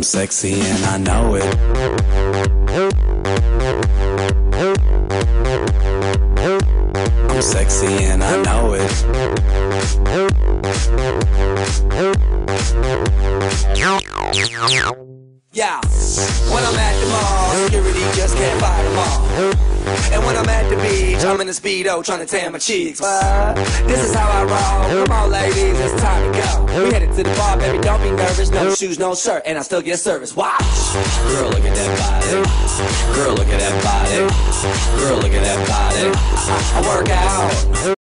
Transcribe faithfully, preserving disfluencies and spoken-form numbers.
Sexy and I know it. I'm sexy and I know it. Yeah, when I'm at the mall, security just can't buy them all. And when I'm at the beach, I'm in a Speedo trying to tan my cheeks. But this is how I roll. Come on, ladies, it's time to go. We headed to the bar, baby, don't be nervous. No shoes, no shirt, and I still get service. Watch. Girl, look at that body. Girl, look at that body. Girl, look at that body. I, I work out.